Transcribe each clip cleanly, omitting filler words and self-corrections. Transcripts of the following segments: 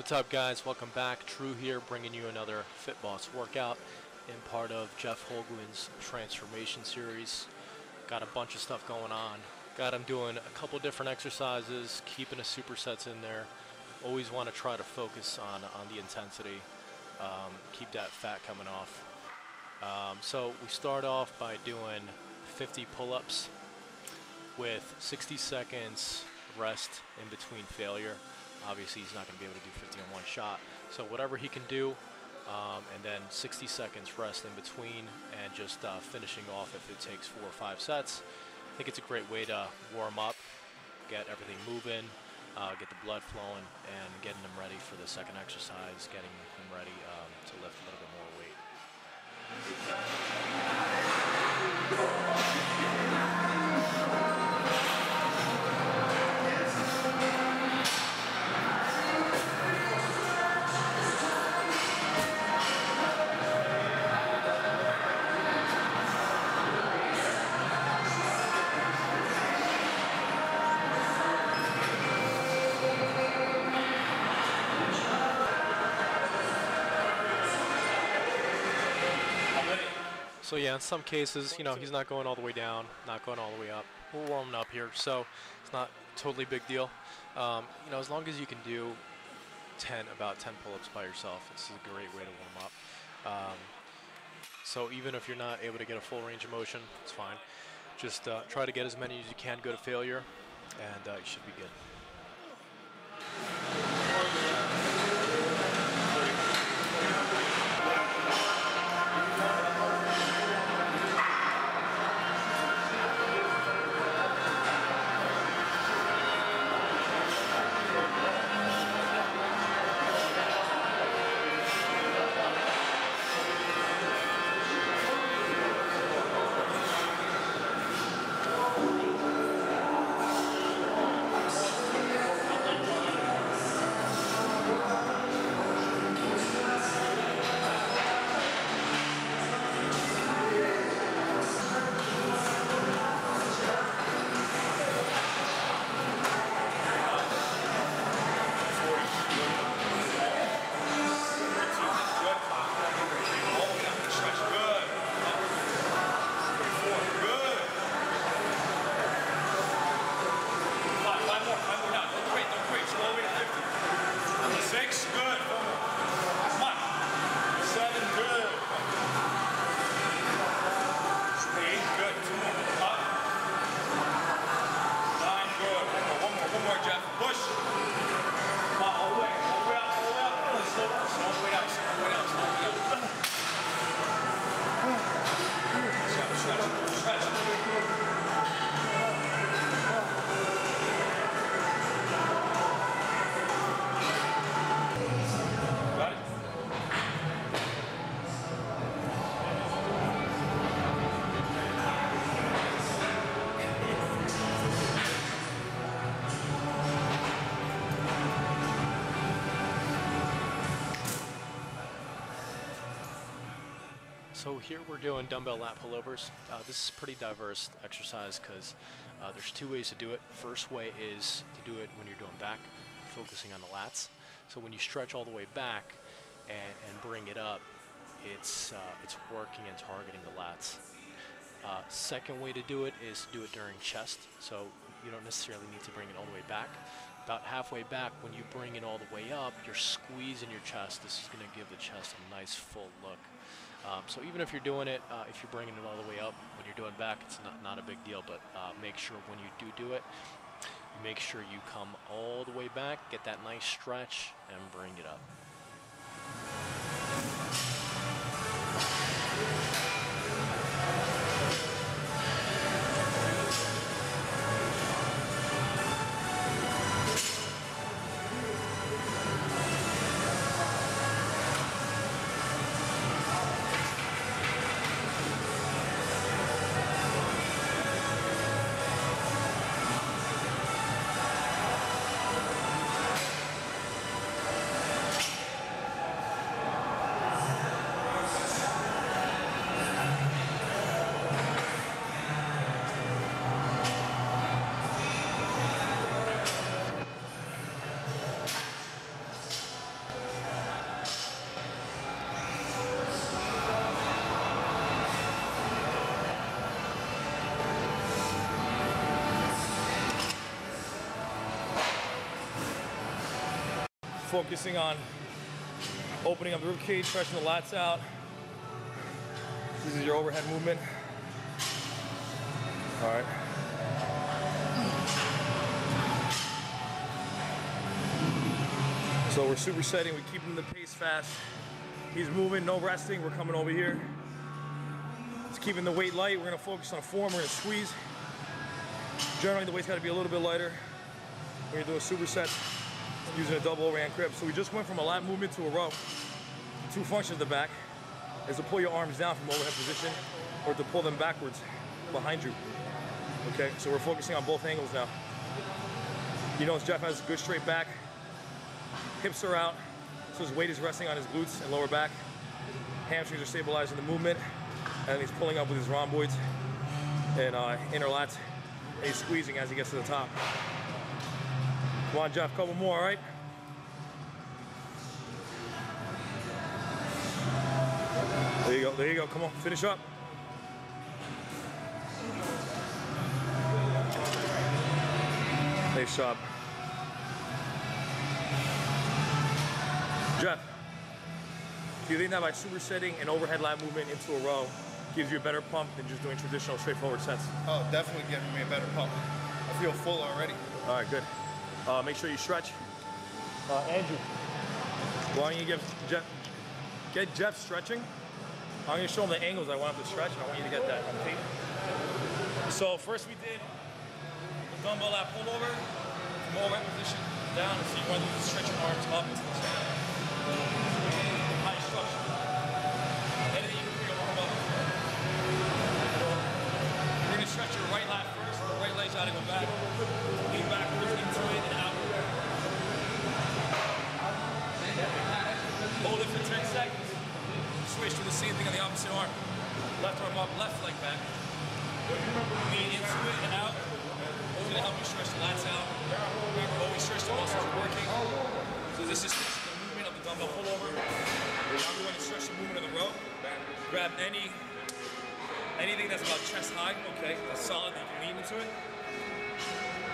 What's up, guys? Welcome back. Drew here, bringing you another FitBoss workout and part of Jeff Holguin's transformation series. Got a bunch of stuff going on. Got him doing a couple different exercises, keeping his supersets in there. Always want to try to focus on the intensity, keep that fat coming off. So we start off by doing 50 pull-ups with 60 seconds rest in between failure. Obviously, he's not going to be able to do 50 in one shot. So whatever he can do, and then 60 seconds rest in between, and just finishing off if it takes 4 or 5 sets. I think it's a great way to warm up, get everything moving, get the blood flowing, and getting them ready for the second exercise, getting them ready to lift a little bit more weight. So yeah, in some cases, you know, he's not going all the way down, not going all the way up. We're warming up here, so it's not totally big deal. You know, as long as you can do about 10 pull-ups by yourself, this is a great way to warm up. So even if you're not able to get a full range of motion, it's fine. Just try to get as many as you can go to failure, and you should be good. So here we're doing dumbbell lat pullovers. This is a pretty diverse exercise because there's 2 ways to do it. First way is to do it when you're doing back, focusing on the lats. So when you stretch all the way back and bring it up, it's working and targeting the lats. Second way to do it is to do it during chest. So you don't necessarily need to bring it all the way back. About halfway back, when you bring it all the way up, you're squeezing your chest. This is going to give the chest a nice full look. So even if you're doing it, if you're bringing it all the way up, when you're doing back, it's not a big deal, but make sure when you do it, make sure you come all the way back, get that nice stretch, and bring it up. focusing on opening up the rib cage, stretching the lats out. This is your overhead movement. All right. So we're supersetting, we're keeping the pace fast. He's moving, no resting, we're coming over here. It's keeping the weight light, we're gonna focus on form, we're gonna squeeze. Generally the weight's gotta be a little bit lighter. We're gonna do a superset using a double overhand grip. So we just went from a lat movement to a row. The two functions of the back is to pull your arms down from overhead position or to pull them backwards behind you. Okay, so we're focusing on both angles now. You notice Jeff has a good straight back. Hips are out, so his weight is resting on his glutes and lower back. Hamstrings are stabilizing the movement, and he's pulling up with his rhomboids and inner lats, and he's squeezing as he gets to the top. Come on, Jeff, couple more, all right? There you go, come on, finish up. Nice job. Jeff, do you think that by supersetting an overhead lat movement into a row gives you a better pump than just doing traditional straightforward sets? Oh, definitely giving me a better pump. I feel full already. All right, good. Make sure you stretch. Andrew, why don't you get Jeff stretching? I'm gonna show him the angles I want him to stretch, and I want you to get that on tape. So first we did the dumbbell lat pullover, from overhead position down, so you want to stretch your arms up into the side. High structure. Anything you can bring your arm up. You're going to stretch your right lat first. The right leg's got to go back. Lean backwards into it and out. Hold it for 10 seconds. Switch to the same thing on the opposite arm. Left arm up, left leg back. Lean into it and out. It's going to help you stretch the lats out. Remember, always stretch the muscles working. So this is dumbbell pullover. Now we want to stretch the movement of the rope. Grab anything that's about chest high, okay, that's solid, you can lean into it.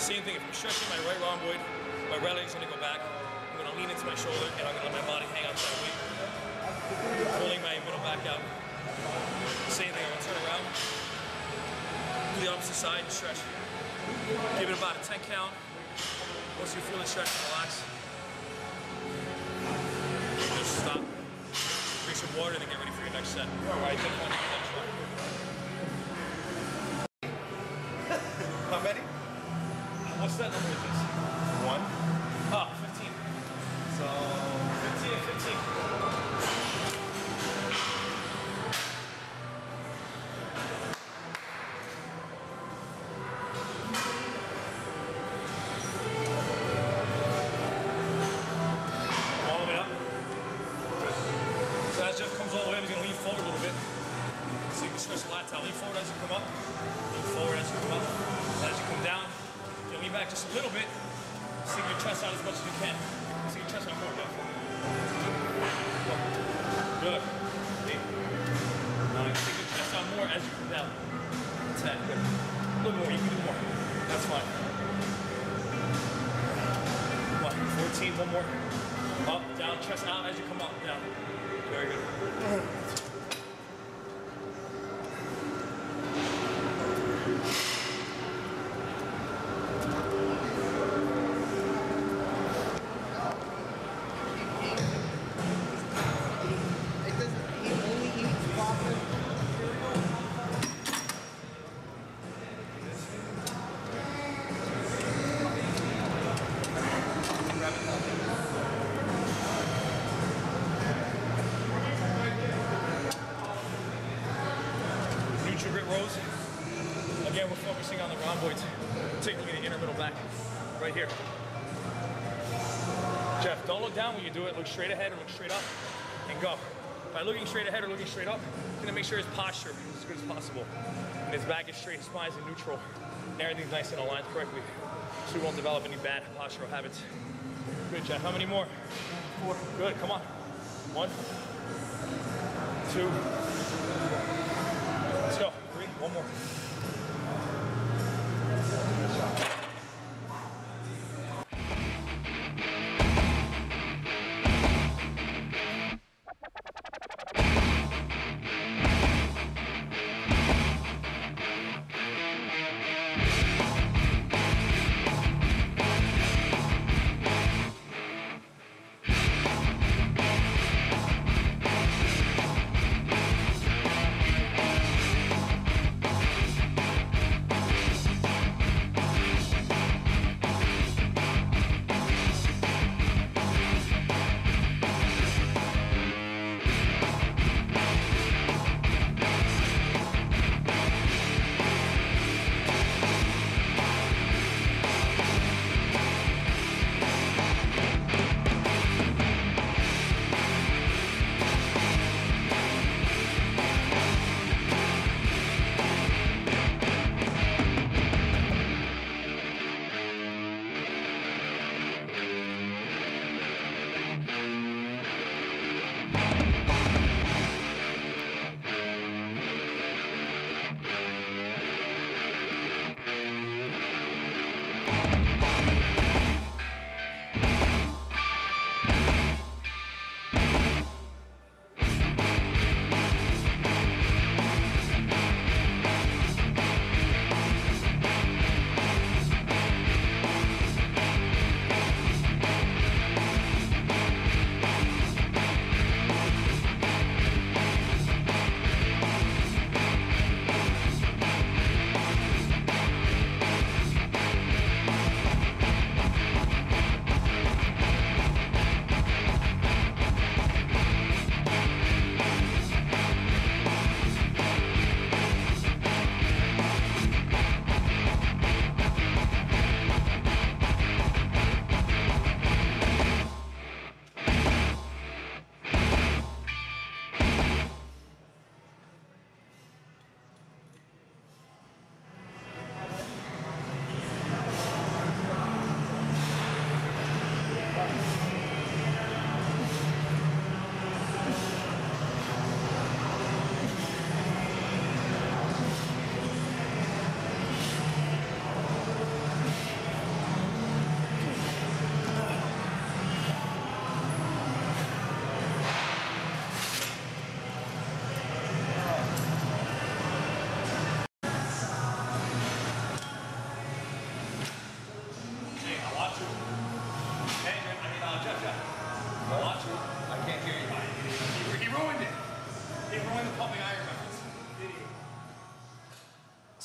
Same thing, if I'm stretching my right rhomboid, my right leg's going to go back. I'm going to lean into my shoulder and I'm going to let my body hang out that way. Pulling my middle back out. Same thing, I'm going to turn around. Do the opposite side and stretch. Give it about a 10 count. Once you feel the stretch, relax. Stop, drink some water, and then get ready for your next set. All right, take one. How many? What's that number is this? One. Oh, 15. So, 15 straight ahead or look straight up and go. By looking straight ahead or looking straight up, he's going to make sure his posture is as good as possible. And his back is straight, his spine's in neutral, and everything's nice and aligned correctly. So we won't develop any bad postural habits. Good, Jeff. How many more? 4. Good, come on. 1, 2. Let's go. 3, 1 more. Good job.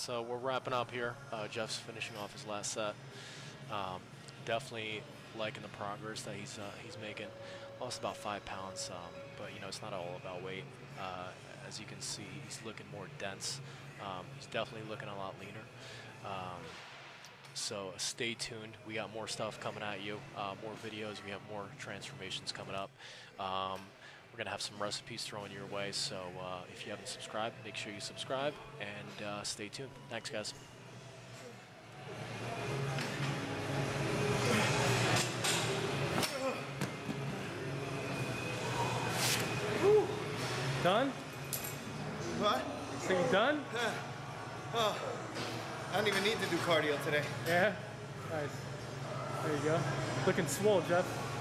So we're wrapping up here. Jeff's finishing off his last set. Definitely liking the progress that he's making. Lost about 5 pounds, but you know, it's not all about weight. As you can see, he's looking more dense. He's definitely looking a lot leaner. So stay tuned. We got more stuff coming at you, more videos. We have more transformations coming up. We're gonna have some recipes thrown your way. So if you haven't subscribed, make sure you subscribe and stay tuned. Thanks, guys. Done? What? So you done? Oh, I don't even need to do cardio today. Yeah? Nice. There you go. Looking swole, Jeff.